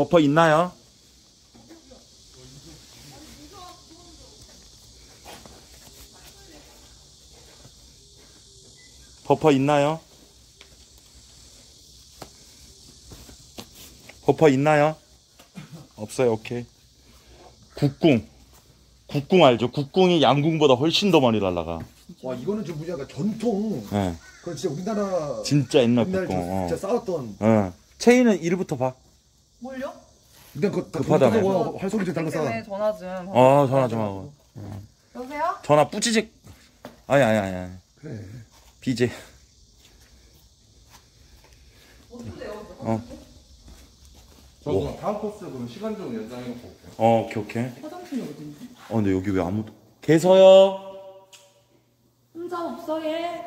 버퍼 있나요? 버퍼 있나요? 버퍼 있나요? 없어요. 오케이. 국궁. 국궁 알죠? 국궁이 양궁보다 훨씬 더 많이 날라가. 와, 이거는 좀 무지하게 전통. 네. 그건 진짜 우리나라 진짜 옛날 국궁. 진짜 싸웠던. 네. 체인은 1부터 봐. 뭘요? 일단 그거 급하다고 활소리도 달고 싸워. 전화 좀. 어, 전화 좀 하고. 여보세요? 전화 뿌찌직. 아니. 그래. BJ. 어. 저도 다음 코스 그럼 시간 좀 연장해놓고 올게요. 어, 오케이. 화장실이 어딘데? 어, 근데 여기 왜 아무도 계세요? 혼자 없어 얘.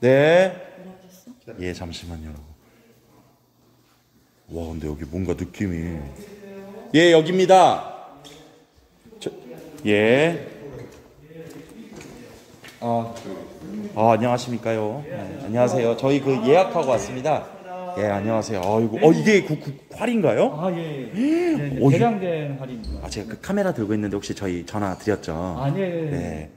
네. 예, 잠시만요. 와, 근데 여기 뭔가 느낌이. 예, 여기입니다. 저, 예. 아, 안녕하십니까요. 네, 안녕하세요. 저희 그 예약하고 왔습니다. 예, 안녕하세요. 아이고, 이게 활인가요? 아, 예. 네, 대량된 활입니다. 아, 제가 그 카메라 들고 있는데 혹시 저희 전화 드렸죠? 아, 예. 네.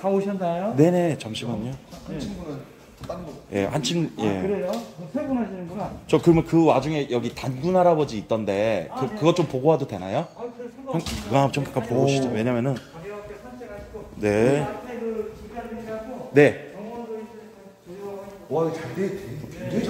다 오셨나요? 네네, 잠시만요. 한 친구는 다른 거. 예, 한 친구. 예. 아, 그래요? 퇴근하시는구나. 저 그러면 그 와중에 여기 단군 할아버지 있던데 그것 좀 보고 와도 되나요? 아, 그래, 상관없어요. 그거 좀 잠깐 보고 오시죠. 왜냐면은. 네. 네. 와, 굉장히 잘 돼.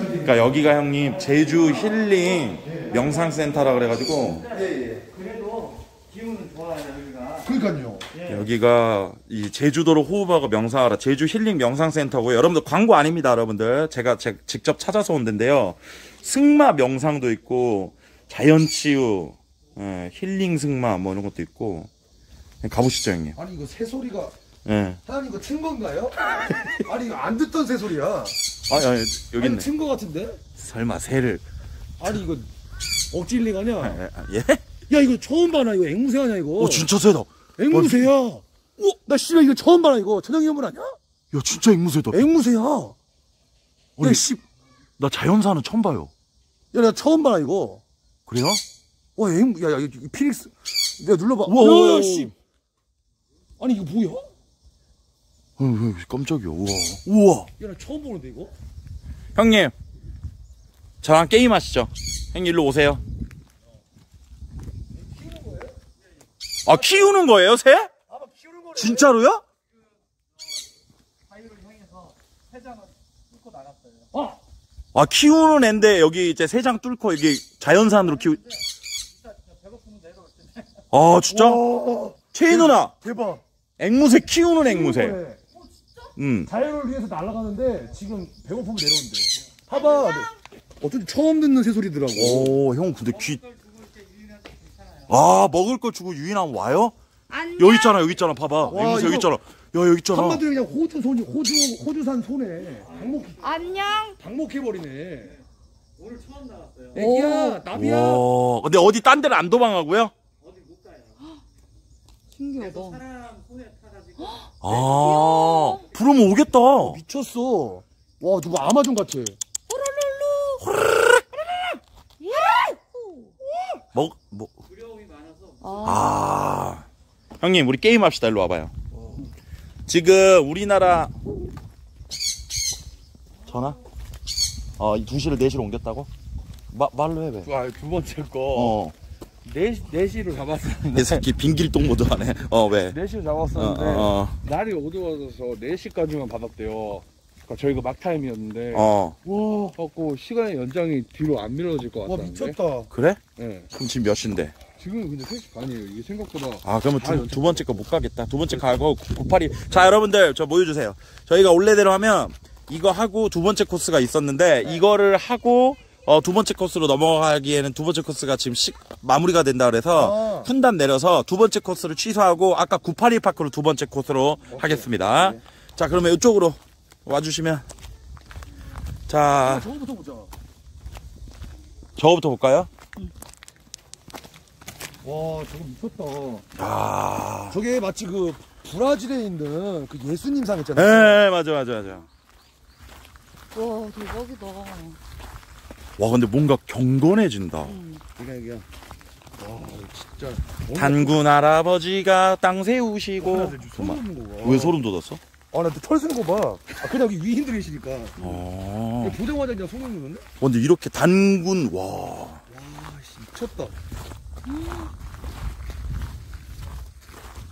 그러니까 여기가 형님 제주 힐링 명상센터라 그래가지고. 예. 그래도 기운은 좋아요 여기가. 그러니까요. 여기가 이 제주도로 호흡하고 명상하라 제주 힐링 명상센터고요. 여러분들 광고 아닙니다, 여러분들. 제가 직접 찾아서 온 데인데요. 승마 명상도 있고 자연치유, 힐링 승마 뭐 이런 것도 있고. 가보시죠 형님. 아니 이거 새소리가. 예. 하나님 이거 튼 건가요? 아니 이거 안 듣던 새소리야. 아니 여기 있네. 튼 거 같은데? 설마 새를. 아니 이거 억지 힐링 아니야? 예? 야 이거 처음 봐나 이거 앵무새 아니야 이거? 어 진짜 새다. 앵무새야. 어? 나 씨발 이거 처음 봐나 이거. 천연이 물 아니야? 야 진짜 앵무새다. 앵무새야. 아니 씨. 나 자연사는 처음 봐요. 야 나 처음 봐나 이거. 그래요? 와 앵무. 야 이거 피닉스. 내가 눌러봐. 우와. 야 씨. 아니 이거 뭐야? 깜짝이야. 우와. 야 나 처음 보는데 이거? 형님 저랑 게임 하시죠. 형님 일로 오세요. 키우는 거예요? 아 키우는 거예요 새? 아마 키우는 거래. 진짜로요? 바위를 향해서 새장을 뚫고 나갔어요. 아 키우는 앤데 여기 이제 새장 뚫고 여기 자연산으로 키우. 진짜 배고프면 내려올 텐데. 아 진짜? 채이 누나. 대박. 앵무새 키우는 앵무새. 진짜? 응. 자연을 위해서 날아가는데 지금 배고프면 내려온대. 봐봐. 어쩐지 처음 듣는 새소리더라고. 오, 형 근데 귀. 아, 먹을 걸 주고 유인하면 와요? 안녕. 여기 있잖아. 봐봐. 와, 앵무새 여기 있잖아. 야, 여기 있잖아. 한마디로 그냥 호주산 손에 안녕. 방목해버리네. 오늘 처음 나왔어요. 애기야, 나비야. 와, 근데 어디 딴 데는 안 도망가고요? 신기하다. 사람 손에 타가지고. 아, 부르면 오겠다. 미쳤어. 와, 누구 아마존 같아. 호랄룰루. 뭐. 두려움이 많아서. 형님, 우리 게임 합시다. 일로 와봐요. 지금 우리나라. 전화? 이 2시를 4시로 옮겼다고? 말로 해봐. 두 번째 거. 4시로 잡았었는데. 이 새끼 빙길 똥모도 하네. 왜? 4시로 잡았었는데, 날이 어두워져서 4시까지만 받았대요. 그러니까 저희가 막타임이었는데, 와, 갖고 시간의 연장이 뒤로 안 미뤄질 것 같다. 와, 미쳤다. 그래? 네. 그럼 지금 몇 시인데? 지금 근데 3시 반이에요. 이게 생각보다. 아, 그러면 두 번째 거 못 가겠다. 두 번째 가고, 982. 자, 여러분들, 저 모여주세요. 저희가 원래대로 하면, 이거 하고 두 번째 코스가 있었는데, 네. 이거를 하고, 두 번째 코스로 넘어가기에는 두 번째 코스가 지금 마무리가 된다 그래서 훈단 내려서 두 번째 코스를 취소하고 아까 981 파크로 두 번째 코스로 하겠습니다. 네. 자, 그러면 이쪽으로 와주시면. 자, 저거부터 보자. 저거부터 볼까요? 응. 와, 저거 미쳤다. 아, 저게 마치 그 브라질에 있는 그 예수님상 있잖아요. 네, 맞아. 와, 대박이다. 와 근데 뭔가 경건해진다. 이거 와 진짜 단군 할아버지가 땅 세우시고. 왜 소름 돋았어? 아 나 털 쓰는 거 봐. 그냥 여기 위인들이시니까. 아 보자마자 그냥 소름 돋는데? 근데 이렇게 단군 와. 미쳤다.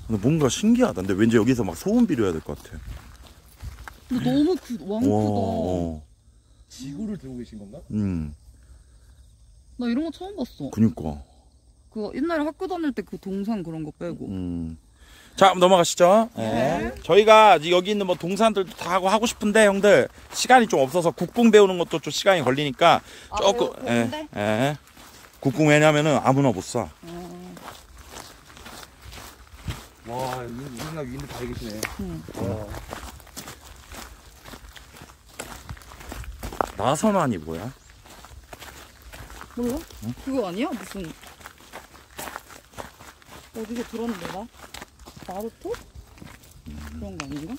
근데 뭔가 신기하다. 근데 왠지 여기서 막 소원 빌어야 될 것 같아. 근데 너무 왕크다. 지구를 들고 계신 건가? 나 이런 거 처음 봤어. 그니까. 그 옛날에 학교 다닐 때 그 동산 그런 거 빼고. 자, 넘어가시죠. 네. 저희가 여기 있는 뭐 동산들도 다 하고 싶은데 형들 시간이 좀 없어서 국궁 배우는 것도 좀 시간이 걸리니까 조금. 예. 국궁 왜냐면은 아무나 못 사. 와, 이분나 위인들 다 계시네. 와. 나선환이 뭐야? 몰라? 응? 그거 아니야? 무슨 어디서 들었는데 나? 나루토? 그런 거 아닌가?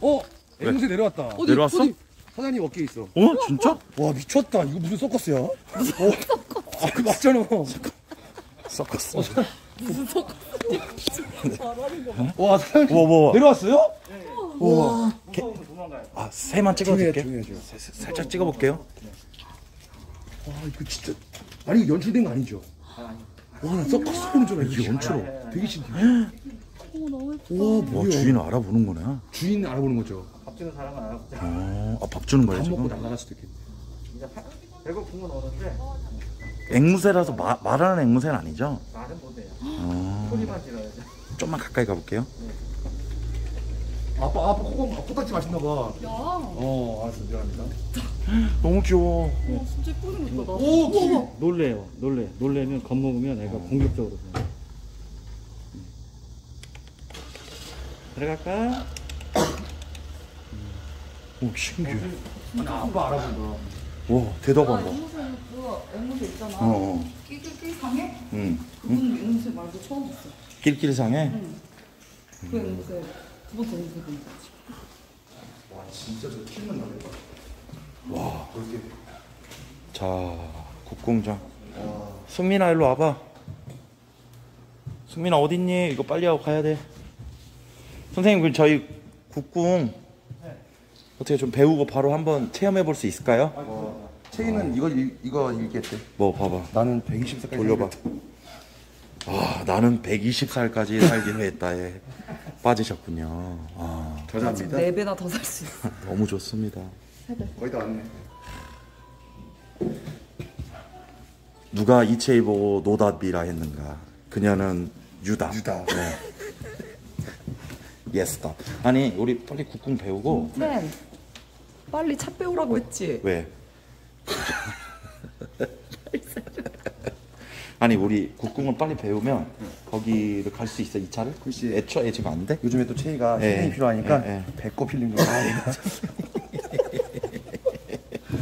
어? 앵무새 내려왔다. 어디, 내려왔어? 어디? 사장님 어깨에 있어. 어? 진짜? 와 미쳤다. 이거 무슨 서커스야? 무슨 서커스? 아, 맞잖아. 서커스. 무슨 서커스? 와 사장님 내려왔어요? 네. 우와. 아 새만 찍어줄게. 살짝 찍어볼게요. 와 이거 진짜 아니 이거 연출된 거 아니죠? 와 나 서커스 보는 줄 알았지. 연출로 되게 신기해. 와 주인 알아보는 거네. 주인 알아보는 거죠. 밥 주는 사람은 알아보자. 아 밥 주는 거예요 지금? 밥 먹고 나갈 수도 있겠네. 배고픈 건 어른데. 앵무새라서 말하는 앵무새는 아니죠? 말은 못해요. 소리만 들어야죠. 좀만 가까이 가볼게요. 네. 아빠 코딱지 맛있나 봐. 야. 알았어. 미안합니다. 너무 귀여워. 와, 진짜 예쁘는 것 같다. 오, 놀래요. 놀래면 겁먹으면 애가 공격적으로. 들어갈까? 오, 신기해. 아니, 아빠 알아본다. 와, 대답한다. 앵무새 있잖아. 낄낄상해? 응. 그분 앵무새 말도 처음 봤어. 낄낄상해? 응. 그 앵무새 두 번째 앵무새 보는 거지. 와 진짜 저 튀는 나네. 와. 그렇게. 자 국공장. 승민아 일로 와봐. 승민아 어딨니? 이거 빨리 하고 가야 돼. 선생님 그럼 저희 국궁 어떻게 좀 배우고 바로 한번 체험해 볼 수 있을까요? 채이는 이거 읽겠대. 뭐 봐봐. 나는 120살까지 돌려봐. 아 나는 120살까지 살기로 했다. 에 빠지셨군요. 아 감사합니다. 4배나 더 살 수 있어. 너무 좋습니다. 3배. 거의 다 왔네. 누가 이채이 보고 노답이라 했는가. 그녀는 유답. 네. 예스답. 아니 우리 빨리 국궁 배우고. 네. 빨리 차 배우라고 했지. 왜? 아니 우리 국궁을 빨리 배우면 거기를 갈 수 있어. 이 차를? 글쎄 애초에 지금 안 돼? 요즘에 또 체이가 힘이 필요하니까 배꼽 필링 좀.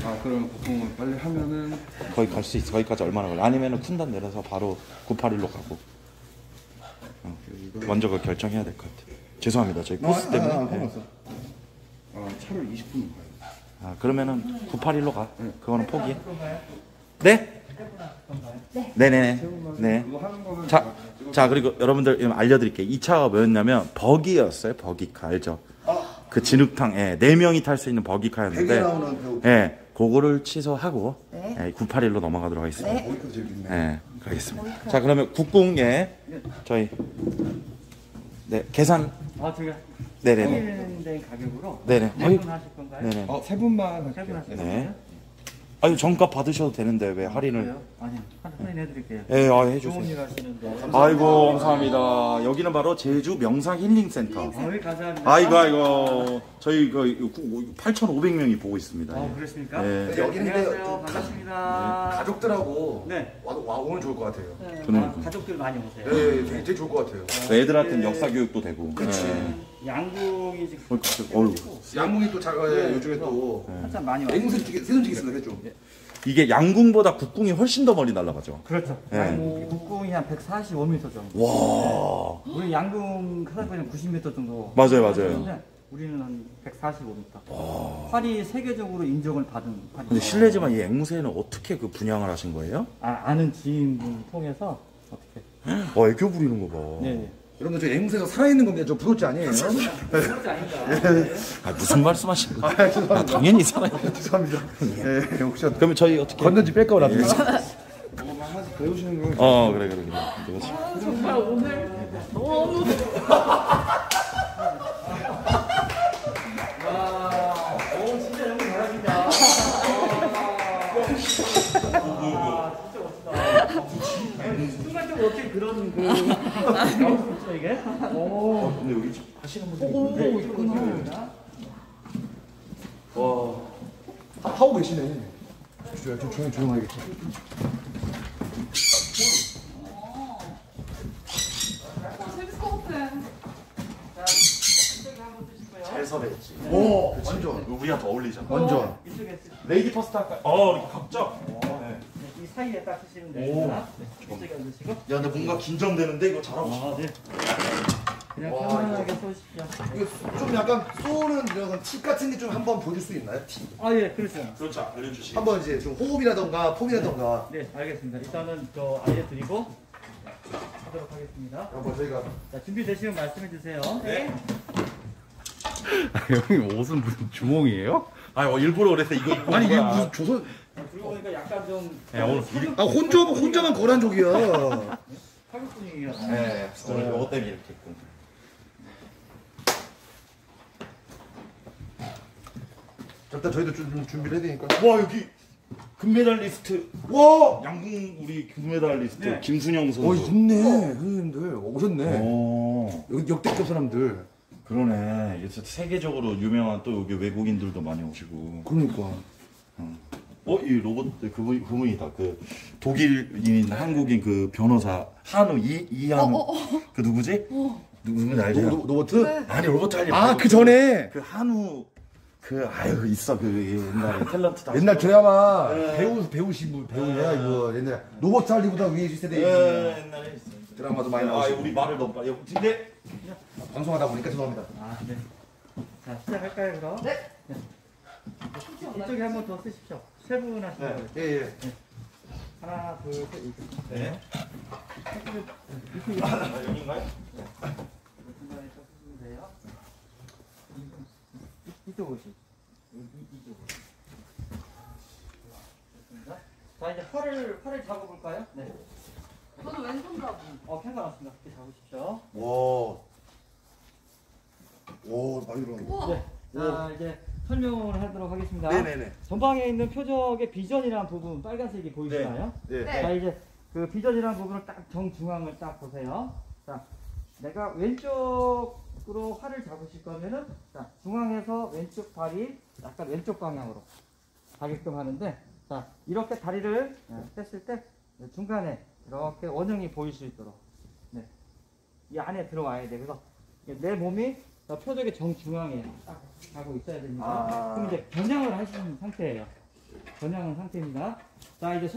아 그럼 국궁을 빨리 하면은 거기 갈 수 있어. 거기까지 얼마나 걸려? 아니면은 쿤단 내려서 바로 981로 가고. 먼저 그 결정해야 될 것 같아. 죄송합니다. 저희 코스 때문에. 차를 20분 가요. 아 그러면은 981로 가. 그거는 포기해. 네? 네네네. 네. 자 그리고 여러분들 알려드릴게요. 이 차가 뭐였냐면 버기였어요. 버기카 알죠? 그 진흙탕 4명이 탈 수 있는 버기카였는데 그거를 취소하고 981로 넘어가도록 하겠습니다. 네 가겠습니다. 자 그러면 국궁에 저희 계산. 아 제가 네네네. 가격으로. 네네. 하실 건가요? 네네. 세 분만 할게요. 네. 아니 정가 받으셔도 되는데 왜 할인을? 아니요. 할인해드릴게요. 네, 아 해주세요. 아이고 감사합니다. 여기는 바로 제주 명상 힐링센터. 감사합니다. 아이고 저희 8,500명이 보고 있습니다. 아 그렇습니까? 네. 여기는 반갑습니다. 가족들하고 와 오면 좋을 것 같아요. 네. 가족들 많이 오세요. 네, 되게 좋을 것 같아요. 애들한테는 역사 교육도 되고. 그렇지. 양궁이 지금 양궁이 또 요즘에 또 한참 많이 와요. 양궁 세손지겠습니다. 그죠? 이게 양궁보다 국궁이 훨씬 더 멀리 날아가죠. 그렇죠. 국궁이 한 145m 정도. 와. 우리 양궁 하다 보면 90m 정도. 맞아요. 우리는 한 145m. 와. 파리 세계적으로 인정을 받은 파리. 근데 실례지만 이 앵무새는 어떻게 그 분양을 하신 거예요? 아는 지인분 통해서 어떻게? 와, 애교 부리는 거 봐. 네. 여러분 저 앵무새가 살아있는 겁니다. 저 브로치 아니에요? 브로치 아닙니다. 네. 아, 무슨 말씀하시는 거예요? 아, 죄송합니다. 당연히 살아있는. 죄송합니다. 예, 혹시 그러면 저희 어떻게 건너지 뺄까 나중에. 하나씩 배우시는 거예요? 어, 그래. 아, 정말 오늘 너무. 어떻게 그런 나오셨죠 이게? 오. 근데 여기 하시는 분들 있는데. 와. 다 파고 계시네. 좀 조용하겠지. 재밌을 것 같아. 잘 섭외했지. 오, 완전 우리가 더 어울리잖아. 완전. 이쪽에 레이디 퍼스트 할까요? 이렇게 갑자. 사이에 딱 쓰시면 됩니다. 이쪽에 앉으시고. 야, 근데 뭔가 긴장되는데 이거 잘하고 싶어. 네. 그냥 편안하게 쏘십시오. 이거 좀 약간 쏘는 이런 팁 같은 게 좀 한번 보여줄 수 있나요? 팁. 예, 그렇죠. 알려주시고. 한번 이제 좀 호흡이라던가 폼이라던가. 네, 알겠습니다. 일단은 저 알려드리고 하도록 하겠습니다. 한번 저희가. 자, 준비되시면 말씀해주세요. 네. 형님 옷은 무슨 주몽이에요? 일부러 그래서 이거 입고. 아니 이게 무슨 조선. 그러고 보니까 약간 좀. 오늘 혼자만 거란족이야. 사극분위기야. 네, 오늘 이것 때문에 이렇게 입고. 일단 저희도 좀 준비를 해야 되니까. 와, 여기 금메달리스트. 와, 양궁 우리 금메달리스트 네. 김순영 선수. 있네 선생님들 오셨네. 역대급 사람들. 그러네. 이제 세계적으로 유명한 또 여기 외국인들도 많이 오시고. 그러니까. 이 로봇 그분이다. 그 독일인 한국인 그 변호사 한우 이한우. 그 누구지? 누군지 알죠? 로봇? 네. 아니 로봇 아니. 그 전에 그 한우 있어 그 옛날에 탤런트 다. 옛날 드라마 배우신 분 배우야 이거 옛날 로봇 할리보다 위에 시대에. 옛날에 있어. 드라마도 많이 나오시고. 우리 말을 너무 빨리. 근데 방송하다 보니까 죄송합니다. 네. 자, 시작할까요, 그럼? 네. 이쪽에 한 번 더 쓰십시오. 세 분 하시는 거예요. 네. 하나, 둘, 셋. 네. 여기인가요? 네. 중간에 또 쓰시면 돼요. 이쪽 오시. 이쪽 오시. 됐습니다. 자, 이제 팔을 잡아볼까요? 네. 저는 왼손잡이. 괜찮았습니다. 이렇게 잡으십시오. 많이 들어간다. 네. 자, 이제 설명을 하도록 하겠습니다. 네네네. 전방에 있는 표적의 비전이라는 부분, 빨간색이 보이시나요? 네. 자, 이제 그 비전이라는 부분을 딱 정중앙을 딱 보세요. 자, 내가 왼쪽으로 활을 잡으실 거면은, 자, 중앙에서 왼쪽 발이 약간 왼쪽 방향으로 가게끔 하는데, 자, 이렇게 다리를 뺐을 때 중간에 이렇게 원형이 보일 수 있도록 이 안에 들어와야 돼. 그래서 내 몸이 표적의 정중앙에 딱 가고 있어야 됩니다. 그럼 이제 겨냥을 하신 상태예요. 겨냥한 상태입니다. 자, 이제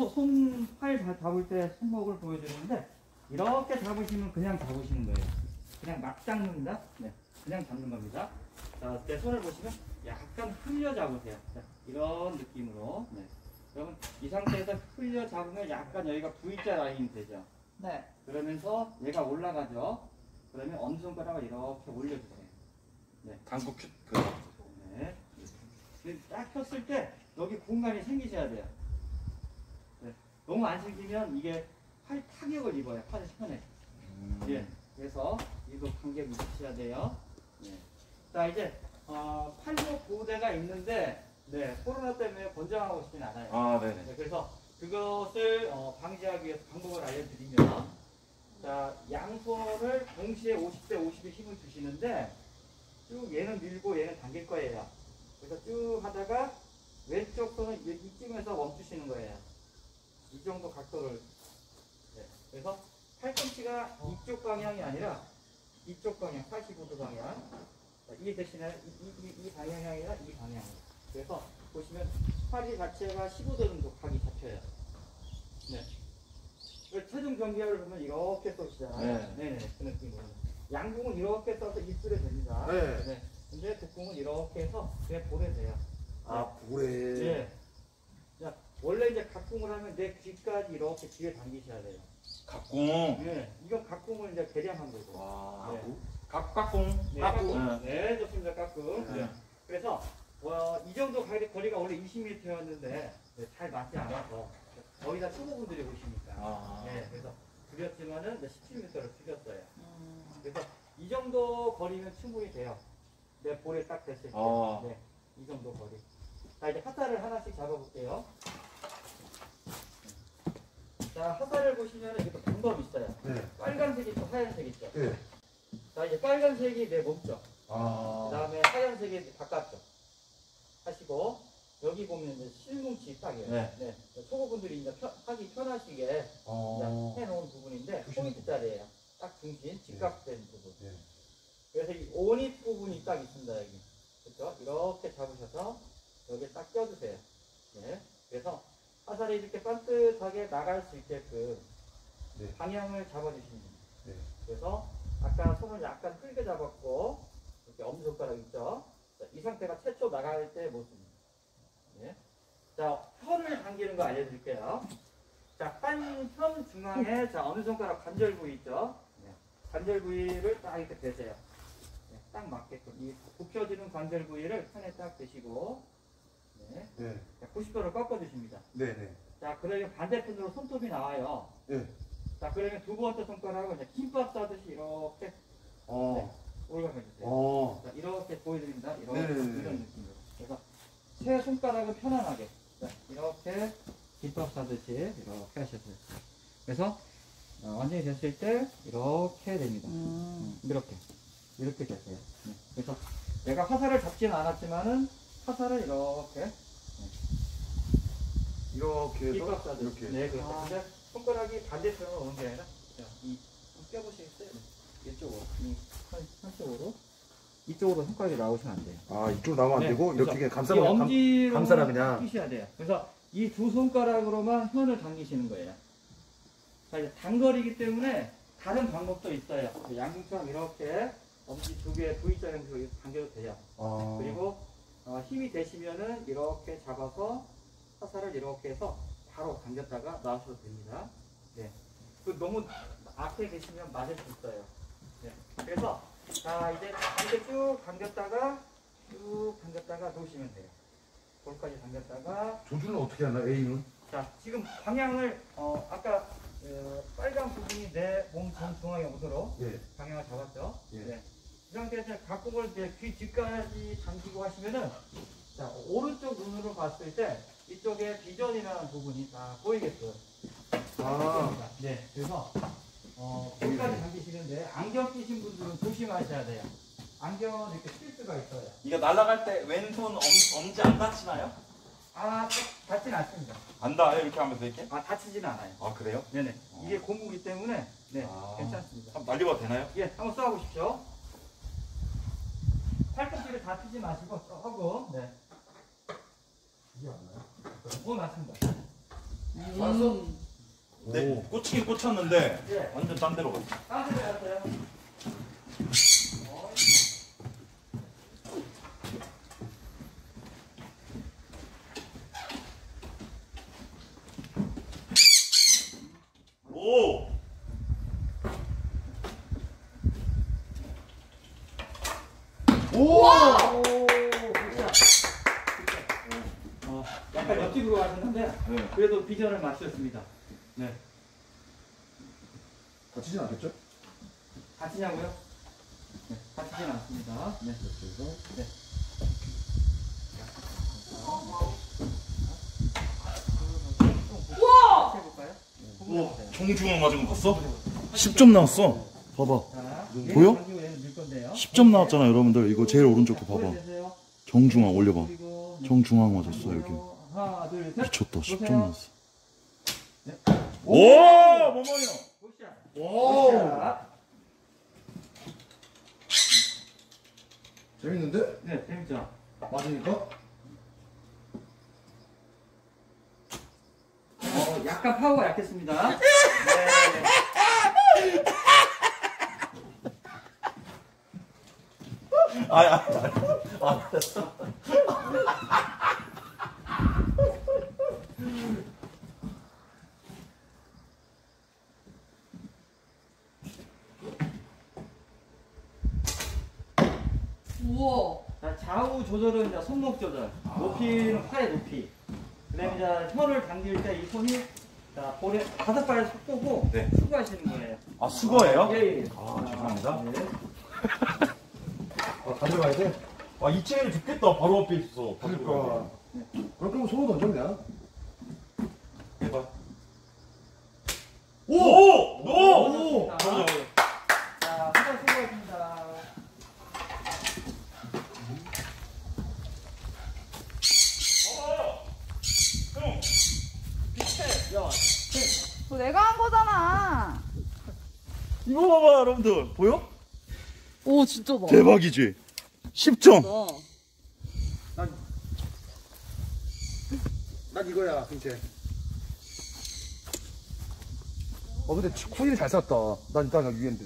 팔 잡을 때 손목을 보여주는데 이렇게 잡으시면 그냥 잡으시는 거예요. 그냥 막 잡는다. 그냥 잡는 겁니다. 자, 내 손을 보시면 약간 흘려 잡으세요. 자, 이런 느낌으로. 그러면 이 상태에서 흘려 잡으면 약간 여기가 V자 라인이 되죠. 네. 그러면서 얘가 올라가죠. 그러면 엄지손가락을 이렇게 올려주세요. 단국 큐. 딱 켰을 때 여기 공간이 생기셔야 돼요. 너무 안 생기면 이게 팔 타격을 입어요. 팔이 편해. 그래서 이거 간격을 유지해야 돼요. 자, 이제 팔목 보호대가 있는데. 코로나 때문에 권장하고 싶진 않아요. 그래서 그것을 방지하기 위해서 방법을 알려드리면, 자, 양손을 동시에 50대 50의 힘을 주시는데, 쭉 얘는 밀고 얘는 당길 거예요. 그래서 쭉 하다가 왼쪽 손은 이쯤에서 멈추시는 거예요. 이 정도 각도를. 그래서 팔꿈치가 이쪽 방향이 아니라 이쪽 방향, 85도 방향. 이 대신에 이 방향이 아니라 이 방향. 그래서 보시면 팔이 자체가 15도 정도 각이 잡혀요. 체중 경계를 보면 이렇게 쏘시잖아요. 그 느낌으로. 양궁은 이렇게 써서 입술에 됩니다. 이제 국궁은 이렇게 해서 그냥 보내세요. 아, 보래. 네. 자, 원래 이제 각궁을 하면 내 귀까지 이렇게 귀에 당기셔야 돼요. 각궁. 네. 이건 각궁을 이제 개량한 거죠. 아, 네. 각궁. 네, 각궁. 네, 좋습니다. 각궁. 네. 네. 그래서 이 정도 거리가 원래 20m였는데 네, 잘 맞지 않아서 거의 다 초보분들이 오시니까. 아. 네, 그래서 줄였지만은 17m를 줄였어요. 그래서 이 정도 거리는 충분히 돼요. 내 볼에 딱 됐을 때. 아. 네, 이 정도 거리. 자, 이제 화살을 하나씩 잡아볼게요. 자, 화살을 보시면은 이것도 방법이 있어요. 네. 빨간색이 있고 하얀색이 있죠. 네. 자, 이제 빨간색이 내 몸쪽. 아. 그 다음에 하얀색이 바깥쪽. 하시고, 여기 보면 이제 실뭉치 딱이에요. 네. 네. 초보분들이 이제 하기 편하시게 해놓은 부분인데, 포인트 자리에요. 딱 중심, 직각된 네. 부분. 네. 그래서 이 온입 부분이 딱 있습니다, 여기. 그렇죠? 이렇게 잡으셔서 여기에 딱 껴주세요. 네. 그래서 화살이 이렇게 반듯하게 나갈 수 있게끔 네. 방향을 잡아주시면 됩니다. 네. 그래서 아까 손을 약간 끌게 잡았고, 이렇게 엄지손가락 있죠? 자, 이 상태가 최초 나갈 때 모습입니다. 네. 자, 편을 당기는 거 알려드릴게요. 자, 한 편 중앙에 자, 엄지손가락 관절 부위 있죠? 네. 관절 부위를 딱 이렇게 대세요. 네, 딱 맞게끔. 이 굽혀지는 관절 부위를 편에 딱 대시고, 네. 네. 자, 90도로 꺾어주십니다. 네네. 네. 자, 그러면 반대편으로 손톱이 나와요. 네. 자, 그러면 두 번째 손가락은 이제 김밥 싸듯이 이렇게. 네. 올라가주세요. 자, 이렇게 보여드립니다. 이렇게 이런 느낌으로. 그래서 세 손가락을 편안하게 자, 이렇게 김밥 싸듯이 이렇게 하셔도 돼요. 그래서 완전히 됐을 때 이렇게 됩니다. 이렇게 됐어요. 네. 그래서 내가 화살을 잡지는 않았지만은 화살을 이렇게 네. 이렇게 김밥 싸듯이 이렇게. 네, 그래서 아. 손가락이 반대편으로 오는 게 아니라 자, 이 껴보시겠어요? 이쪽으로. 한쪽으로. 이쪽으로 손가락이 나오시면 안 돼요. 아, 이쪽으로 나오면 안 네. 되고, 이렇게 그냥 감싸라 그냥. 끼셔야 돼요. 그래서 이 두 손가락으로만 현을 당기시는 거예요. 자, 이제 단거리이기 때문에 다른 방법도 있어요. 양궁처럼 이렇게 엄지 두 개, V자 형식으로 당겨도 돼요. 아. 그리고 힘이 되시면은 이렇게 잡아서 화살을 이렇게 해서 바로 당겼다가 나오셔도 됩니다. 네. 너무 앞에 계시면 맞을 수 있어요. 네. 그래서 자 이제 쭉 당겼다가 놓으시면 돼요. 볼까지 당겼다가 조준은 어떻게 하나? A는? 자 지금 방향을 아까 빨간 부분이 내 몸 중앙에 오도록 예. 방향을 잡았죠. 예. 네. 이 상태에서 각궁을 이제 귀 뒤까지 당기고 하시면은 자 오른쪽 눈으로 봤을 때 이쪽에 비전이라는 부분이 다 보이겠어요. 아, 네. 그래서 여기까지 당기시는데 안경 끼신 분들은 조심하셔야 돼요. 안경은 이렇게 실수가 있어요. 이거 날아갈 때 왼손 엄지 안 다치나요? 아, 다치진 않습니다. 안 닿아요? 이렇게 하면서 이렇게? 아, 다치진 않아요. 아, 그래요? 네네. 이게 고무기 때문에 네, 아, 괜찮습니다. 한번 날려봐도 되나요? 예, 한번 쏴보십시오. 팔꿈치를 다치지 마시고 하고 네. 이게 맞나요? 오, 맞습니다. 완성. 네, 꽂히긴 꽂혔는데 예. 완전 딴 데로 갔어요. 딴 데로 갔어요. 오! 오! 약간 옆집으로 가셨는데 네. 그래도 비전을 맞췄습니다. 네. 다치진 않겠죠? 다치냐고요? 네, 다치진 않습니다. 네, 이렇게 해서. 네. 우와! 해볼까요? 우와! 정중앙 맞은 거 봤어? 10점 나왔어. 봐봐. 자, 보여? 10점 나왔잖아, 여러분들. 이거 제일 오른쪽도 봐봐. 정중앙 올려봐. 정중앙 맞았어, 여기. 하나, 둘, 셋. 미쳤다, 10점 나왔어. 오! 뭐뭐요? 오! 재밌는데? 네, 재밌죠. 맞으니까? 약간 파워가 약했습니다. 네. 알았어. 우와. 자, 좌우 조절은 이제 손목 조절. 높이는 팔의 높이. 그다음에 이제 혀를 당길 때 이 손이 자, 볼에 다섯 발을 섞고 네. 수거하시는 거예요. 아, 수거예요? 예, 예. 아, 죄송합니다. 네. 아, 가져가야 돼? 아, 이채이는 죽겠다. 바로 앞에 있어. 그러니까. 네. 그럼 손으로 던져 그냥. 해봐. 오! 오! 오! 오! 자, 수고 수고하십니다. 너 내가 한 거잖아. 이거 봐봐 여러분들 보여? 오 진짜다. 대박이지? 10점. 난 이거야 근데. 어 근데 쿠일이 잘 쐈다. 난 일단 여기 위인데.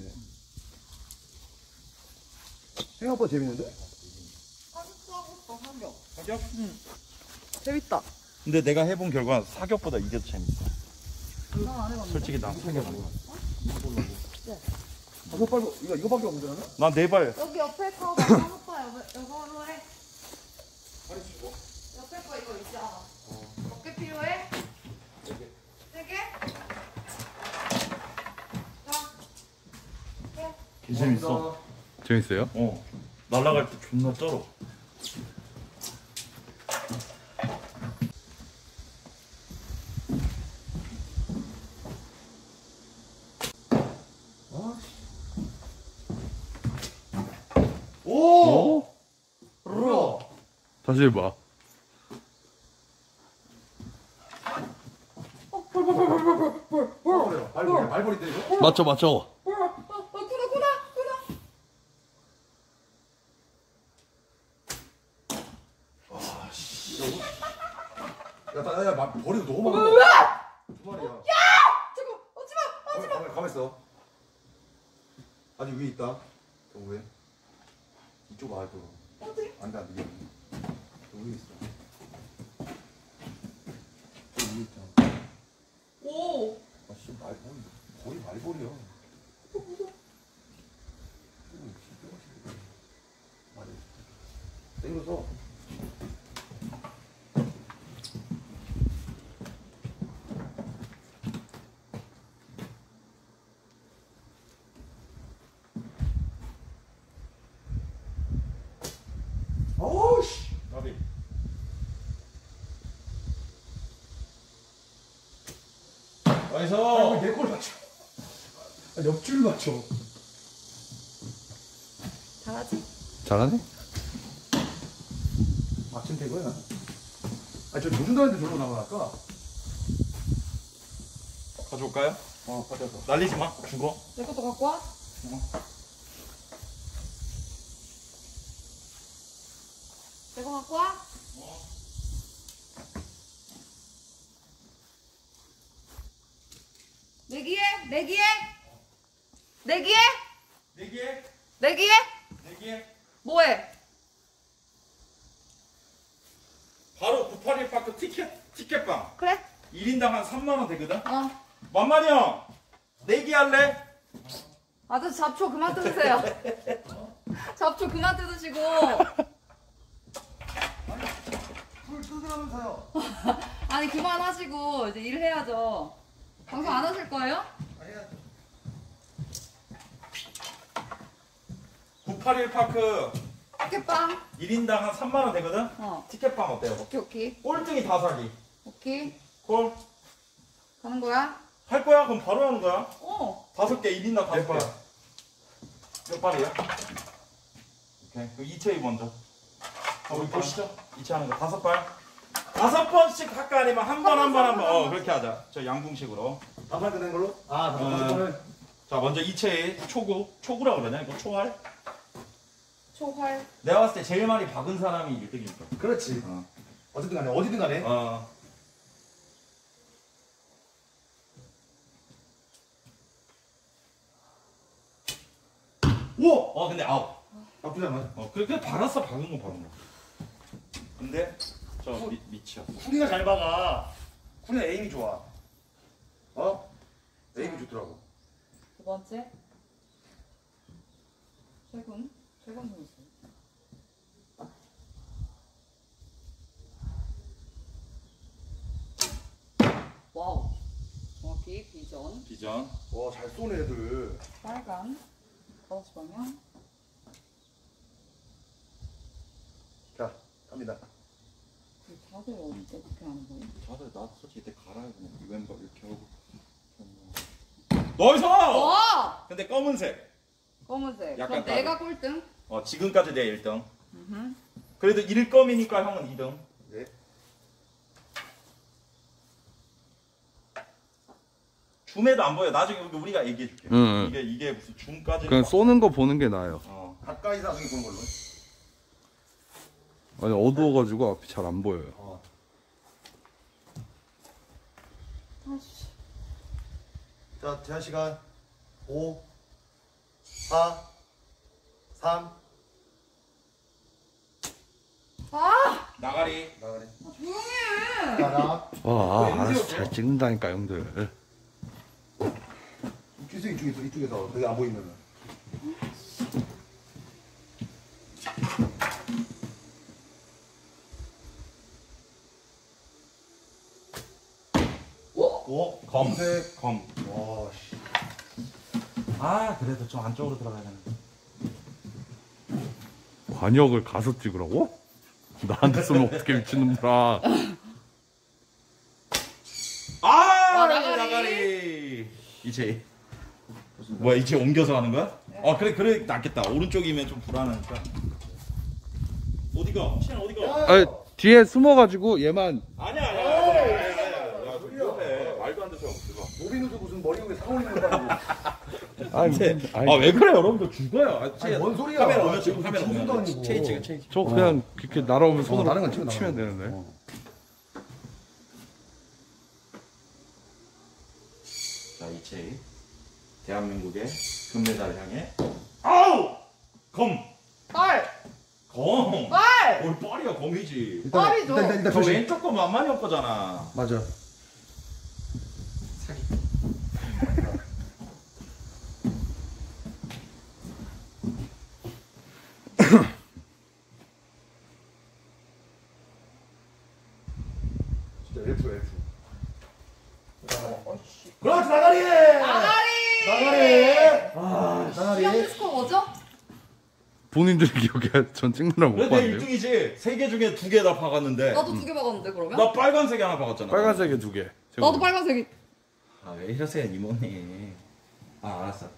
생각보다 재밌는데? 사격보다 사격. 사격? 응. 재밌다. 근데 내가 해본 결과 사격보다 이게 더 재밌어. 솔직히 나 사격 안 해봤어. 다섯 발, 이거밖에 없는데? 난 네 발. 여기 옆에 거, 다섯 발, 이걸로 해. 다리 치고. 옆에 거 이거 있잖아. 몇 개 필요해? 네 개. 세 개? 자, 개. 재밌어. 재밌어요? 어. 날아갈 때 존나 쩔어. 오! 로! 다시 해봐. 말벌인데 이거? 맞춰 맞춰. 야, 야, 머리도 너무 많아. 두 마리야. 야! 잠깐, 오지마, 오지마. 가만 있어. 아직 위에 있다. 왜? 이쪽 말고. 어디? 안돼 안돼. 여기 있어. 여기 있다. 오. 아 씨 말벌. 거의 말벌이야. 무서워. 맞아. 땡겨서. 그래서 내 걸 맞춰. 옆줄 맞춰. 잘하지? 잘하네? 맞춤 되고요. 아, 저 조준다는데 저러고 나가니까. 가져올까요? 어, 가져왔어. 날리지 마. 죽어. 내 것도 갖고 와? 어. 내 거 갖고 와? 어. 내기해? 내기해? 내기해? 내기해? 내기해? 내기해? 뭐해? 바로 981파크 티켓방. 그래? 1인당 한 3만원 되거든? 어. 만만이 형! 내기할래? 아저씨 잡초 그만 뜯으세요. 잡초 그만 뜯으시고. 아니, 술 뜯으라면서요. 아니, 그만하시고 이제 일해야죠. 방송 안 하실 거예요? 해야죠. 981파크 티켓빵 1인당 한 3만원 되거든? 어. 티켓빵 어때요? 오케이 오케이. 꼴등이 다 사기. 오케이. 콜. 가는 거야? 할 거야? 그럼 바로 하는 거야? 어. 5개 1인당 5개. 몇 발이야? 오케이. 그럼 이채이 먼저. 우리 보시죠. 이채 하는 거 5발. 5번씩 할까 아니면 한 번. 어, 그렇게 하자. 저 양궁식으로. 5번 되는 걸로? 아, 5번을. 자, 먼저 이채이 초구라고 그러냐? 이거 초활? 초활. 내가 봤을 때 제일 많이 박은 사람이 1등이니까. 그렇지. 어. 어디든 간에. 어. 오! 어, 근데 아웃. 나쁘잖아. 어, 그렇게 박았어. 박은 거 박은 거. 근데 저 밑이야. 쿠리가 잘 박아. 쿠리는 에임이 좋아. 어? 에임이 좋더라고. 두 번째. 세군. 세군 선수. 와우. 정확히 비전. 비전. 와, 잘 쏘네 애들. 빨간. 거스 방향. 자, 갑니다. 다들 어떻게 하는 거예요? 다들 나 솔직히 이때 갈아야 그냥 이 왼발 이렇게 하고. 너이서! 와! 근데 검은색. 검은색. 약간 그럼 내가 꼴등? 어, 지금까지 내 1등. 그래도 1검이니까 형은 2등. 네. 줌에도 안 보여. 나중에 우리가 얘기해줄게. 이게 무슨 줌까지. 그냥 쏘는 거 보는 게 나아요. 어. 가까이 나중에 보는 걸로. 아니 어두워가지고 앞이 잘 안 보여요. 어. 자, 제한 시간 5, 4, 3. 아! 나가리. 나가리. 아, 조용히 해. 나가. 알았어. 잘 찍는다니까 형들. 기생이 중에서 이쪽에서 되게 안 보이면은. 오, 검색, 검. 와, 씨. 아, 그래도 좀 안쪽으로 들어가야 되는데. 관역을 가서 찍으라고? 나한테 쓰면 어떻게 미친놈들아. 아, 와, 나가리. 이채이. 뭐야, 이채이 옮겨서 하는 거야? 네. 아, 그래, 낫겠다. 오른쪽이면 좀 불안하니까. 어디가? 시안 어디가? 아, 뒤에 숨어가지고 얘만. 아니야. 노비누도 무슨 머리 위에 사올리는 거라고. 아, 왜 그래 여러분들 죽어요. 뭔 소리야. 카메라 오면 지금 카메라 오면 채이. 저 그냥 이렇게 날아오면 손으로 다른 건 치면 되는데. 자, 이채이 대한민국의 금메달 향해. 아우! 검! 빨! 검! 빨! 뭘 빨이야, 검이지. 일단 저 왼쪽 거 만만히 올 거잖아. 맞아. 그렇지, 나가리! 시험 스코어 뭐죠? 본인들이 기억해. 전 찍느라고 못 봤는데. 내 1등이지. 3개 중에 2개 다 박았는데. 나도 2개 박았는데, 그러면? 나 빨간색에 하나 박았잖아. 빨간색에 2개. 나도 빨간색이. 아, 왜 이러세요, 이모님. 아, 알았어.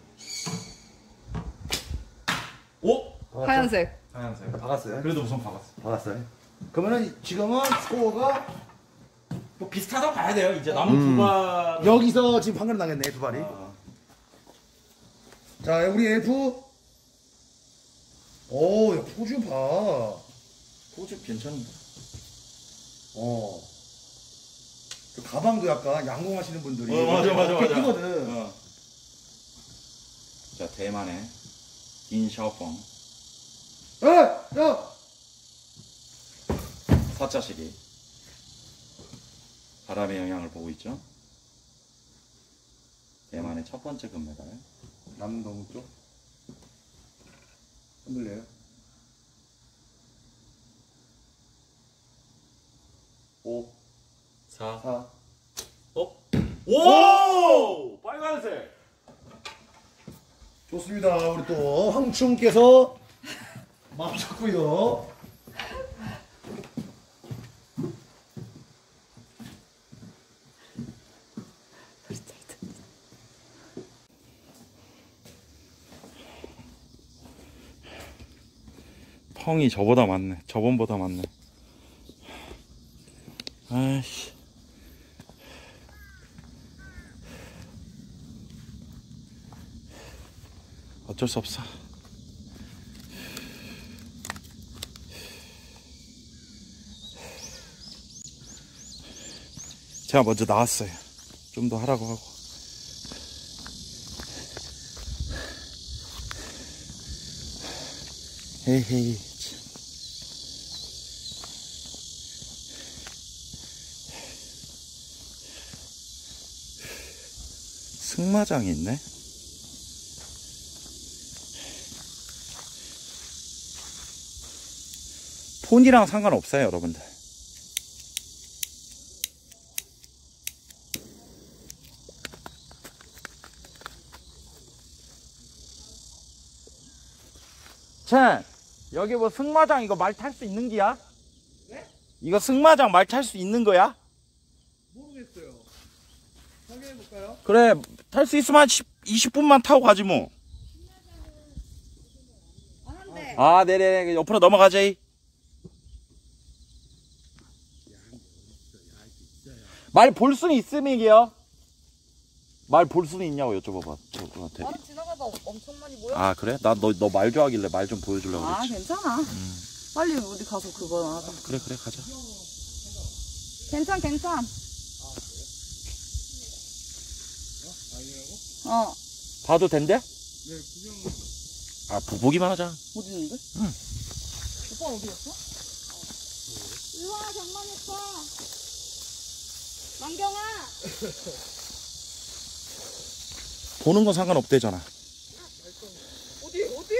오! 박았죠? 하얀색. 박았어요. 그래도 우선 박았어요. 그러면은 지금은 스코어가 뭐 비슷하다고 봐야 돼요. 이제 남은 두 발. 여기서 지금 판결 나겠네, 두 발이. 아. 자, 우리 F. 오, 야, 포즈 봐. 포즈 괜찮은데. 어. 그 가방도 약간 양궁하시는 분들이. 맞아. 크거든. 어. 자, 대만의 인샤오펑. 야! 사자 시기. 바람의 영향을 보고 있죠? 대만의 첫 번째 금메달. 남동쪽 쪽? 흔들려요? 오. 4. 어? 오! 빨간색! 좋습니다. 우리 또 황충께서 마음 잡고요. 펑이 저보다 많네. 저번보다 많네. 아이씨. 어쩔 수 없어. 제가 먼저 나왔어요. 좀 더 하라고 하고. 에헤이. 승마장이 있네. 폰이랑 상관없어요, 여러분들. 자, 여기 뭐 승마장 이거 말 탈 수 있는 기야? 네? 이거 승마장 말 탈 수 있는 거야? 모르겠어요. 확인해볼까요? 그래, 탈 수 있으면 한 20분만 타고 가지 뭐. 아, 네네. 옆으로 넘어가지. 말 볼 수는 있음이게요? 말 볼 수는 있냐고 여쭤봐봐. 저한테. 말 지나가다 엄청 많이 보여? 아 그래? 나 너 말 좋아하길래 말 좀 보여주려고 그랬지. 아 괜찮아. 빨리 어디 가서 그거 하자. 그래 그래 가자. 괜찮. 아 그래? 어? 아니라고? 어. 봐도 된대? 네 그냥. 아 보기만 하자. 어디 있는데? 응. 오빠 어디 갔어? 일로 와 장만이 오빠. 만경아! 보는 건 상관없대잖아. 어디? 어? 어디?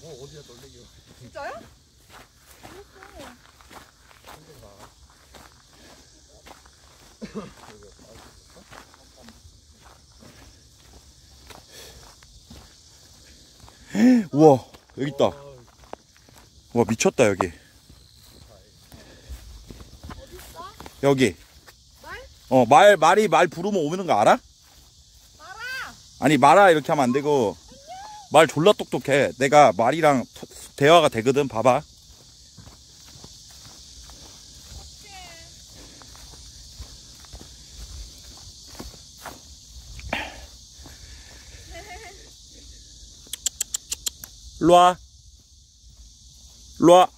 뭐 어디야 놀래기야. 진짜야? 우와 여기 있다. 와 미쳤다 여기. 여기. 어, 말이 부르면 오는 거 알아? 말아! 아니, 말아, 이렇게 하면 안 되고. 말 졸라 똑똑해. 내가 말이랑 대화가 되거든, 봐봐. 일로와. 일로와.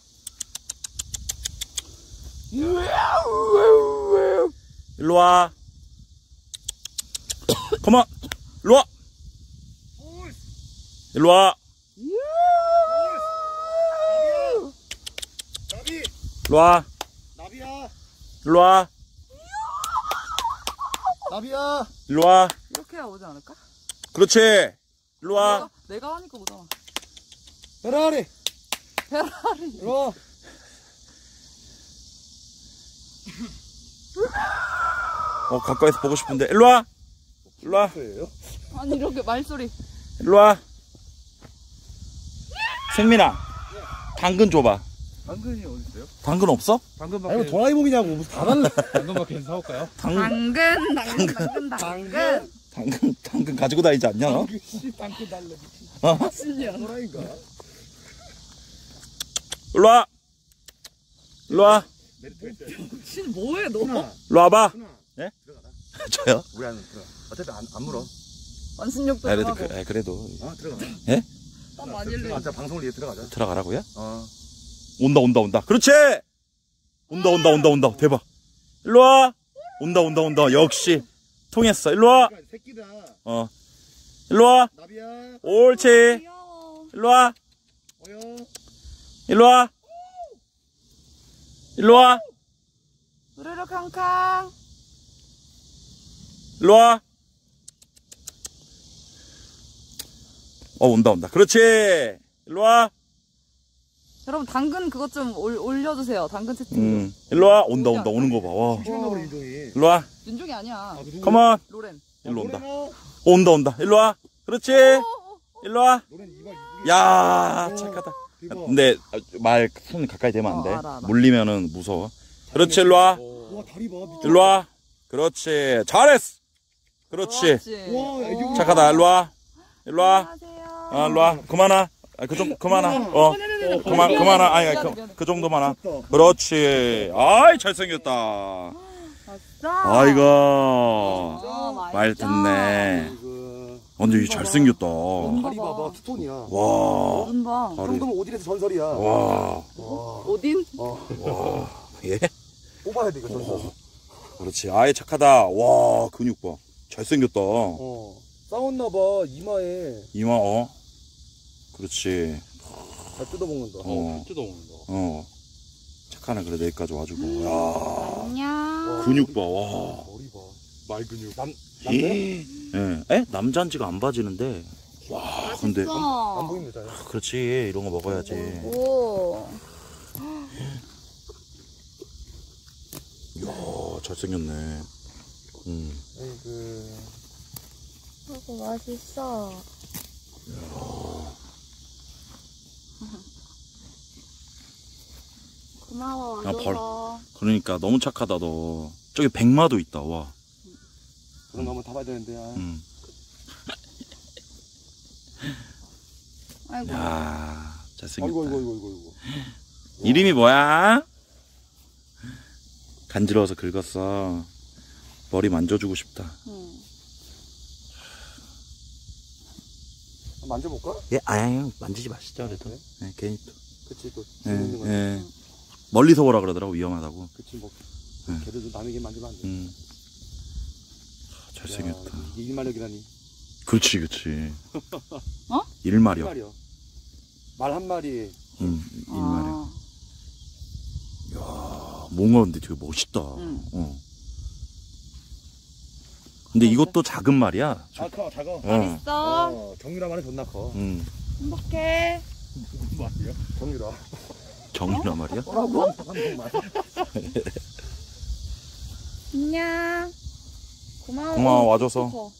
일로와. 컴온. 일로와. 일로와. 나비. 일로와. 나비야. 일로와. 나비야. 일로와. 이렇게 해야 오지 않을까? 그렇지. 일로와. 내가 하니까 오잖아. 페라리. 일로와. 가까이서 보고 싶은데. 일로와! 일로와! 아니, 이렇게 말소리. 일로와! 생민아! 네. 당근 줘봐. 당근이 어딨어요? 당근 없어? 당근밖에. 아니, 도라이몽이냐고. 무슨 다 달라. 당근밖에 사올까요? 당근 가지고 다니지 않냐? 당근 달래. 어? 신이야. 도라이인가? 일로와! 일로와! 신 뭐해, 너? 일로와봐! 예? 들어가라. 저요? 우리 안 들어가. 어차피 안 물어. 완순욕도 안 하고. 그래도. 아, 들어가. 예? 땀 많이 흘려. 아, 방송을 위해 들어가자. 들어가라고요? 어. 온다. 그렇지! 온다. 대박. 일로와! 온다. 역시. 통했어. 일로와! 새끼다. 어. 일로와! 나비야. 옳지. 일로와! 어여. 일로와! 일로와! 우르르 캉캉. 일로와. 어, 온다. 그렇지. 일로와. 여러분, 당근 그것 좀 올려주세요. 당근 채팅. 일로와. 온다. 오는 거 봐. 와. 일로와. 윤종이 아니야. 컴온. 로렌. 일로 온다. 온다. 일로와. 그렇지. 일로와. 야, 착하다. 근데, 말, 손 가까이 대면 안 돼. 물리면은 무서워. 그렇지, 일로와. 일로와. 그렇지. 잘했어. 그렇지. 와, 착하다. 일로와. 아, 일로와. 그만아. 그만아. 어. 그만아. 아니, 그 정도만 하. 그렇지. 아이, 잘생겼다. 아이고. 말 듣네. 완전 잘생겼다. 다리 봐봐. 투톤이야. 와. 그 정도면 오딘에서 전설이야. 와. 오딘? 와. 예? 뽑아야 돼, 이거 전설. 그렇지. 아예 착하다. 와, 근육 봐. 잘생겼다. 어. 싸웠나봐, 이마에. 이마, 어? 그렇지. 다 뜯어먹는다. 뜯어먹는다. 착하네. 그래 여기까지 와주고. 안녕. 근육 봐. 와. 머리 봐. 말 근육. 남자? 예. 에? 남잔지가 안 봐지는데. 와. 맛있어. 근데 안 보입니다. 그렇지. 이런 거 먹어야지. 오. 이야, 잘생겼네. 아이고, 맛있어. 이야. 고마워. 야, 바로, 그러니까 너무 착하다 너. 저기 백마도 있다. 와. 그런 거 한번 타봐야 되는데. 아이고. 야, 잘생겼다. 아이고. 이름이 뭐야? 간지러워서 긁었어. 머리 만져주고 싶다. 만져볼까? 예, 아유, 만지지 마시죠. 그래도. 그래? 네, 괜히 또. 그치, 또. 네. 멀리서 오라 그러더라고, 위험하다고. 그치, 뭐. 걔들도 남에게 만지면 안 돼. 잘생겼다. 이게 일마력이라니. 그치. 어? 일마력. 말 한마리에. 일마력. 야, 뭔가 근데 되게 멋있다. 근데 이것도 작은 말이야. 아, 작아. 맛있어. 정유라 말이 존나 커. 행복해. 무슨 말이야? 정유라 말이야? 뭐라고? 안녕. 고마워 와줘서. 싶어.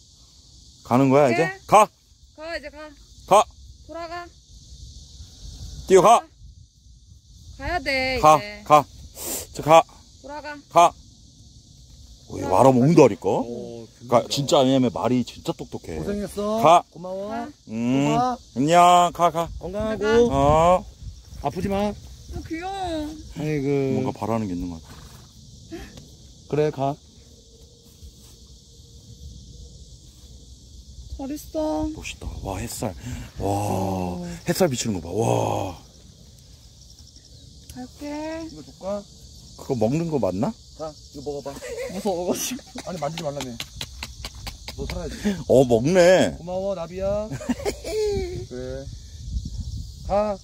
가는 거야 이제? 가. 이제 가. 가. 돌아가. 뛰어가. 가야 돼. 이제. 가. 돌아가. 가. 말아 먹는다니까. 그러니까 진짜 왜냐면 말이 진짜 똑똑해. 고생했어. 가. 고마워. 고마워. 안녕. 가. 건강하고. 아프지 마. 귀여워. 아이고. 뭔가 바라는 게 있는 것 같아. 그래 가. 잘했어. 멋있다. 와 햇살. 와 햇살 비치는 거 봐. 와. 갈게. 이거 줄까? 그거 먹는 거 맞나? 자, 이거 먹어봐. 무서워. 아니 만지지 말라며. 너 살아야지. 먹네. 고마워 나비야. 그래. 가.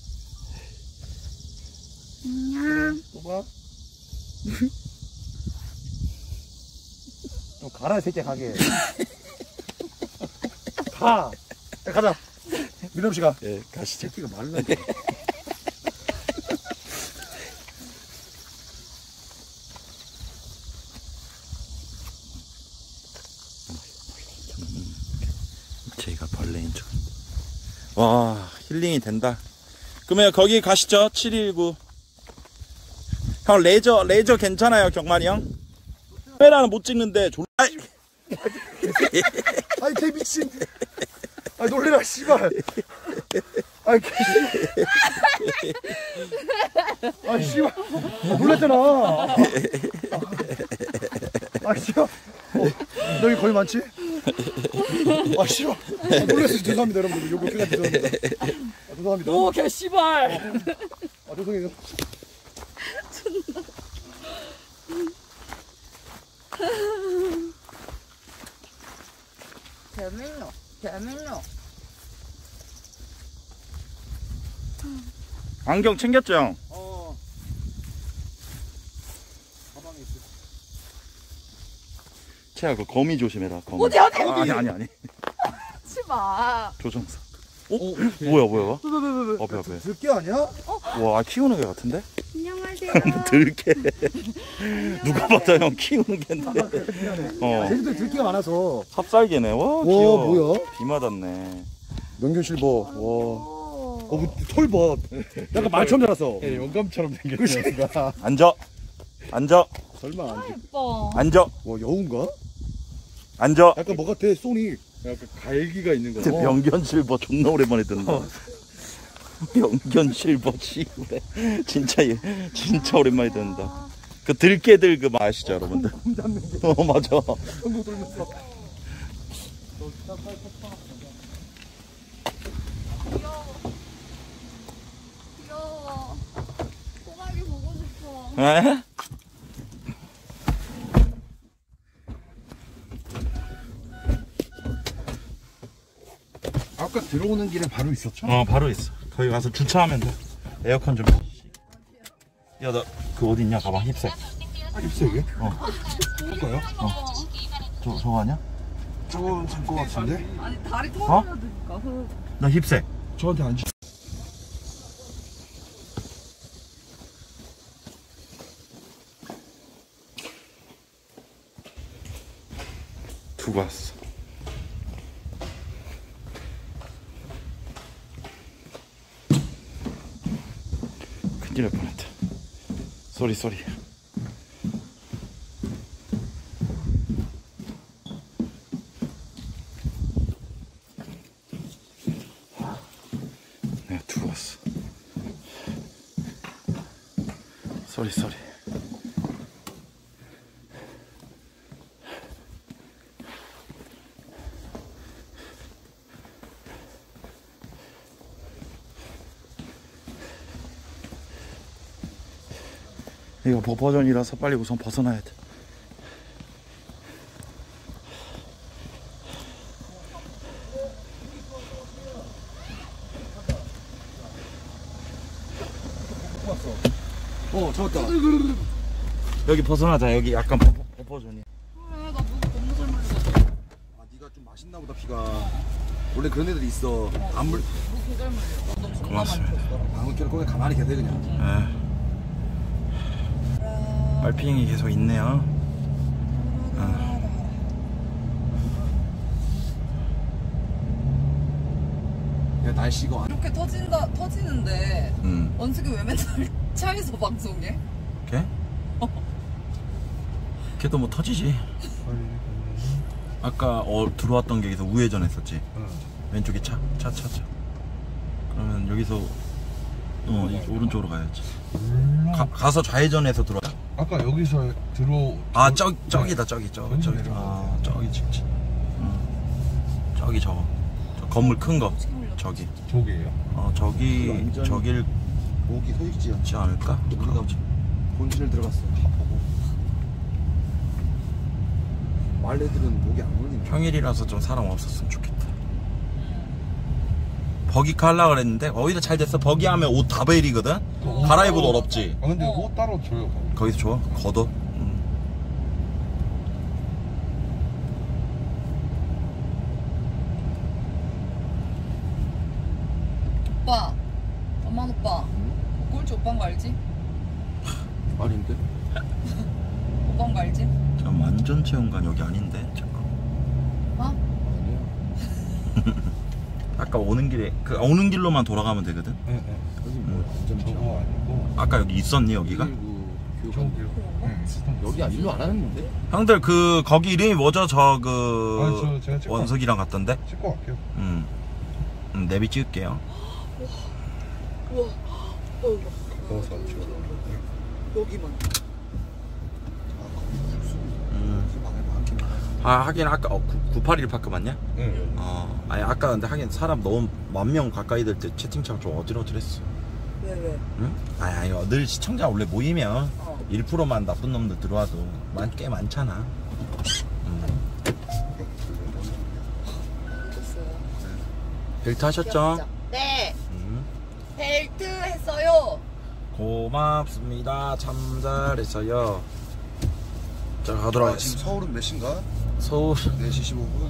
안녕. 또 봐. 좀 가라 이 새끼야 가게. 가. 자, 가자. 민호 씨가. 예, 가시죠. 새끼가 말라. 제가 벌레인 줄. 와, 힐링이 된다. 그러면 거기 가시죠. 719. 형 레이저 괜찮아요, 경만이 형? 카메라는 못 찍는데. 아이 개 미친. 아이 놀래라 씨발. 아이 개. 아이 씨발. 놀랬잖아. 아이 씨발. 너희 거의 많지? 아 씨발. 놀랬어요. 죄송합니다 여러분들. 요거 끝까지 죄송합니다. 죄송합니다. 오 개 씨발. 죄송해요. 존나. 재밌노. 안경 챙겼죠 형? 가방에 있어. 채야 그 거미 조심해라. 거미. 어디? 아니. 하지 마. 조정석. 뭐야? 왜? 들개 아니야? 와 키우는 애 같은데? 안녕하세요. 들개. 누가 봐도 형 키우는 개인데. 제주도에 들개가 많아서. 삽살개네. 와 귀여워. 뭐야? 비 맞았네. 명균 실버. 와. 털 봐. 약간 말처럼 자랐어. 예, 영감처럼 생겼어. 앉아. 설마 앉아. 예뻐. 앉아. 와 여운가? 앉아. 약간 뭐 같아 손이. 약간 갈기가 있는 거. 명견 실버 존나 오랜만에 뜬다. 명견 실버 시골에 진짜 오랜만에 뜬다. 그 들깨들 그 아시죠 여러분들? 맞아. 귀여워. 호박이 보고 싶어. 에? 아까 들어오는 길에 바로 있었죠? 바로 있어. 거기 가서 주차하면 돼. 에어컨 좀. 야, 나 그 어디 있냐? 가방 힙색. 아, 힙색이요? 어. 볼까요? 어. 저거 아니야? 저거 잠깐 같은데? 아니, 다리 통화해야 되니까. 어? 나 힙색. 저한테 안 줘. 두고 왔어. 큰일 날 뻔했다. 쏘리. 내가 두고 왔어. 쏘리. 이거 버퍼전이라서 빨리 우선 벗어나야 돼. 어, 잡았다. 여기 벗어나자. 여기 약간 버퍼전이야. 그래, 나 너무 잘 말려. 아, 네가 좀 맛있나 보다, 피가. 원래 그런 애들이 있어. 안물. 고맙습니다. 아무튼 거기 가만히 계세요, 그냥. 에. 말핑이 계속 있네요. 아. 야, 날씨가 이렇게 터지는데 원숙이 왜 맨날 차에서 방송해? 걔? 걔도 뭐 터지지. 아까 들어왔던 게 여기서 우회전 했었지. 왼쪽에 차. 그러면 여기서 오른쪽으로 가야지. 가서 좌회전해서 들어와. 아까 여기서 아, 저기다. 저기. 아, 저기 진짜. 저기 저거. 저 건물 큰 거. 저기. 저기예요? 어, 저길 목이 서 있지 않을까? 우리가 본진을 들어갔어. 다 보고. 말레들은 목이 안 걸리네. 평일이라서 좀 사람 없었으면 좋겠다. 버기카 하려고 그랬는데 거기서 잘 됐어. 버기하면 옷 다 베일이거든? 갈아입어도 어렵지. 아, 근데 옷 따로 줘요. 거기서 줘? 겉옷? 오빠, 엄만 오빠. 꼴찌 오빠인 거 알지? 아닌데? 오빠인 거 알지? 잠깐, 안전체험관 여기 아닌데? 잠깐. 어? 아니야. 아까 오는 길에 오는 길로만 돌아가면 되거든. 네. 여기 저거 아니고. 아까 여기 있었니 여기가? 여기 안 일로 안 왔는데? 형들 거기 이름이 뭐죠? 원석이랑 갔던데? 찍고 갈게요. 내비 찍을게요. 우와. 여기만. 아, 하긴 아까 981파크 맞냐? 응. 어, 아니 아까 근데 하긴 사람 너무 10,000명 가까이 될 때 채팅창 좀 어지러질했어. 왜? 응? 아니 늘 시청자 원래 모이면 1%만 나쁜 놈들 들어와도 꽤 많잖아. 벨트 하셨죠? 네. 벨트 했어요. 고맙습니다. 참 잘했어요. 자, 가도록 하겠습니다. 지금 서울은 몇 시인가? 서울 4시 15분?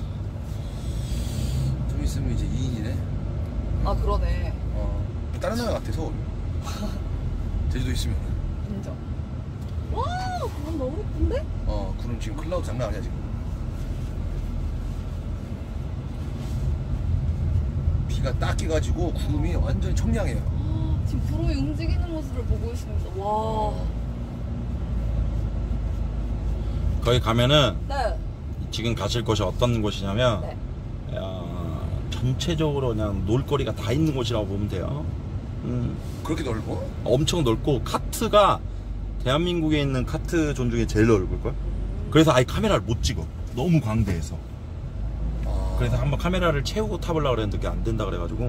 좀 있으면 이제 2인이네? 아, 그러네. 다른 나라 같아, 서울. 제주도 있으면. 인정. 와, 구름 너무 예쁜데? 구름 지금 클라우드 장난 아니야, 지금. 비가 딱 끼가지고 구름이 완전 청량해요. 아, 지금 구름이 움직이는 모습을 보고 있습니다. 와. 거기 가면은 지금 가실 곳이 어떤 곳이냐면 전체적으로 그냥 놀거리가 다 있는 곳이라고 보면 돼요. 그렇게 넓어? 엄청 넓고 카트가 대한민국에 있는 카트존 중에 제일 넓을걸? 그래서 아예 카메라를 못 찍어. 너무 광대해서. 그래서 한번 카메라를 채우고 타보려고 그랬는데 그게 안 된다 그래가지고.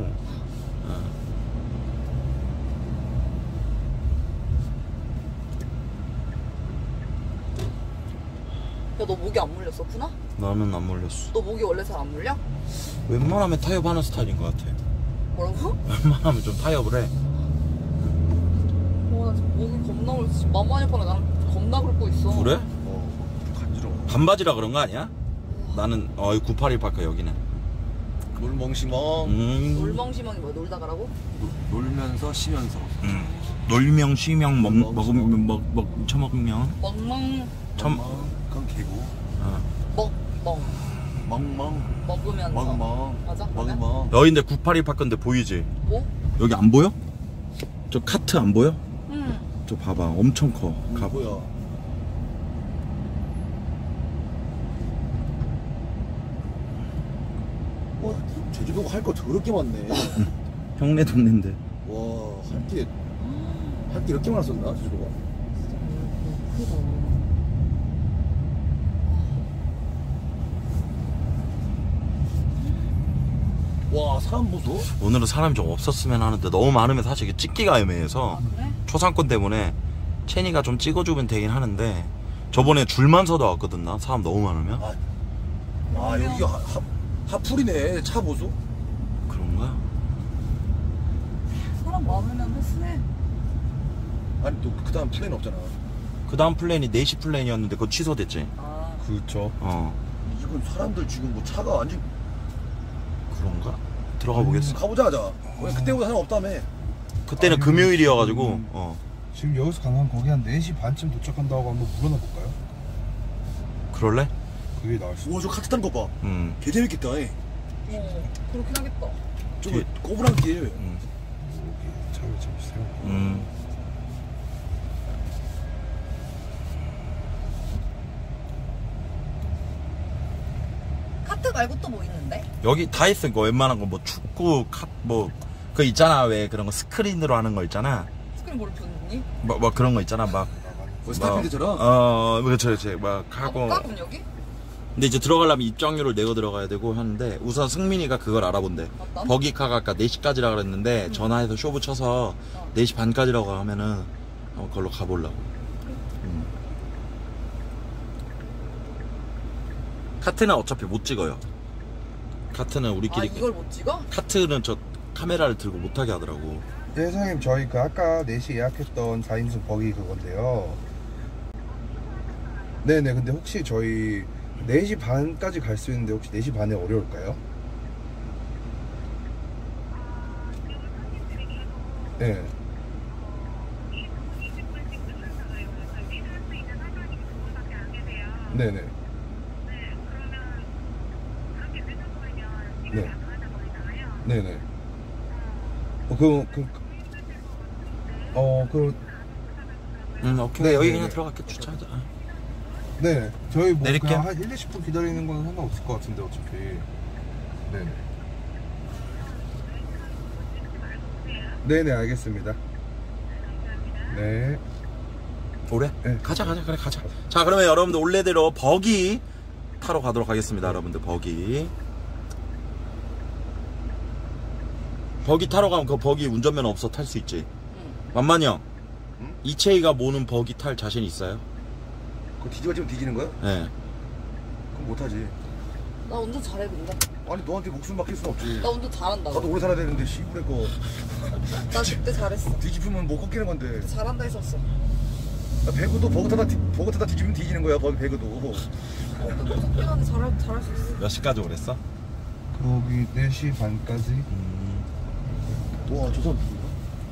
야, 너 목이 안 물렸었구나? 나는 안 물렸어. 너 목이 원래 잘 안 물려? 웬만하면 타협하는 스타일인 것 같아. 뭐라고? 웬만하면 좀 타협을 해. 나 지금 목이 겁나 올지 만만히 팔아. 나는 겁나 긁고 있어. 그래? 어 간지러워. 반바지라 그런 거 아니야? 나는 981파크 여기는 놀멍시멍. 놀멍시멍이 뭐야? 놀다 가라고? 놀면서 쉬면서. 놀명 쉬명 먹으면 처먹으면 먹멍 그건 개고. 먹멍 먹멍 먹으면서 먹멍 맞아? 먹멍. 여긴데 981파크인데 보이지? 뭐? 여기 안 보여? 저 카트 안 보여? 응. 저 봐봐 엄청 커. 가보여. 와 제주도가 할 거 더럽게 많네. 형네 동네인데. 와 할 게 이렇게 많았었나 제주도가. 와 사람 보소? 오늘은 사람이 좀 없었으면 하는데 너무 많으면 사실 이게 찍기가 애매해서. 아, 그래? 초상권 때문에 채니가 좀 찍어주면 되긴 하는데 저번에 줄만 서다 왔거든. 나 사람 너무 많으면. 아 여기가 하풀이네. 차 보소? 그런가? 사람 많으면 패스네. 아니 또 그 다음 플랜 없잖아. 그 다음 플랜이 4시 플랜이었는데 그거 취소됐지? 아 그렇죠. 이건 사람들 지금 뭐 차가 완전 그런가? 들어가 보겠습니다. 가보자 하자. 왜 그때보다 사람 없다며. 그때는 금요일이어가지고. 지금 여기서 가면 거기 한 4시 반쯤 도착한다고 한번 물어놔볼까요? 그럴래? 그게 나을 수 있어. 우와 저 카트 탄 거 봐. 개 재밌겠다. 그렇긴 하겠다. 저기 꼬부랑 길. 여기 차를 잡으세요. 카트 말고 또 뭐 있는데? 여기 다 있어. 거 웬만한 거 뭐 축구, 카 뭐 그 있잖아. 왜 그런 거 스크린으로 하는 거 있잖아. 스크린 뭘 보니? 뭐 그런 거 있잖아. 막 스타필드처럼? 그렇죠. 막 하고. 까군 여기? 근데 이제 들어가려면 입장료를 내고 들어가야 되고 하는데 우선 승민이가 그걸 알아본대. 맞다? 버기카가 아까 4시까지라 그랬는데 전화해서 쇼부 쳐서 4시 반까지라고 하면은 그걸로 가보려고. 카트는 어차피 못 찍어요. 카트는 우리끼리. 아 이걸 못 찍어? 카트는 저 카메라를 들고 못하게 하더라고. 네 선생님 저희 그 아까 4시 예약했던 4인승 버기 그건데요. 네네. 근데 혹시 저희 4시 반까지 갈 수 있는데 혹시 4시 반에 어려울까요? 네. 네네. 네. 네네. 오케이. 네, 여기 그냥 들어갈게. 주차하자. 네. 저희 뭐 내릴게요. 그냥 한 1, 20분 기다리는 건 상관없을 것 같은데 어차피. 네네. 네네, 알겠습니다. 네. 올해? 네. 가자. 그래, 가자. 자, 그러면 여러분들 원래대로 버기 타러 가도록 하겠습니다. 여러분들 버기. 버기 타러 가면 그 버기 운전면허 없어 탈 수 있지? 만만이 형. 응? 이채이가 모는 버기 탈 자신 있어요? 그거 뒤집어지면 뒤지는 거야? 네. 그럼 못하지. 나 운전 잘해 근데. 아니 너한테 목숨 맡길 순 없지. 나 운전 잘한다. 나도 오래 살아야 되는데 시부레 거. 나 그때 잘했어. 뒤집으면 못 꺾이는 건데. 잘한다 했었어. 나 배그도 버그 타다 뒤집으면 뒤지는 거야. 배그도. 너 속도하는데 잘할 수 있어. 몇 시까지 오랬어? 거기 4시 반까지. 와, 저 사람 누구야?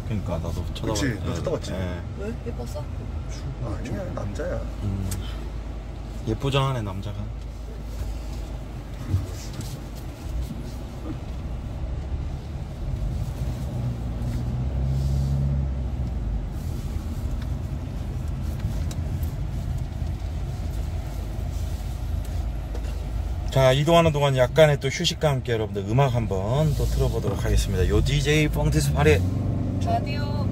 그니까, 나도 쳐다봤지. 그치, 너 쳐다봤지. 네. 왜? 예뻤어? 아니야, 남자야. 예쁘장하네, 남자가. 자, 이동하는 동안 약간의 또 휴식과 함께 여러분들 음악 한번 또 틀어보도록 하겠습니다. 요 DJ 뻥티스 파리 라디오.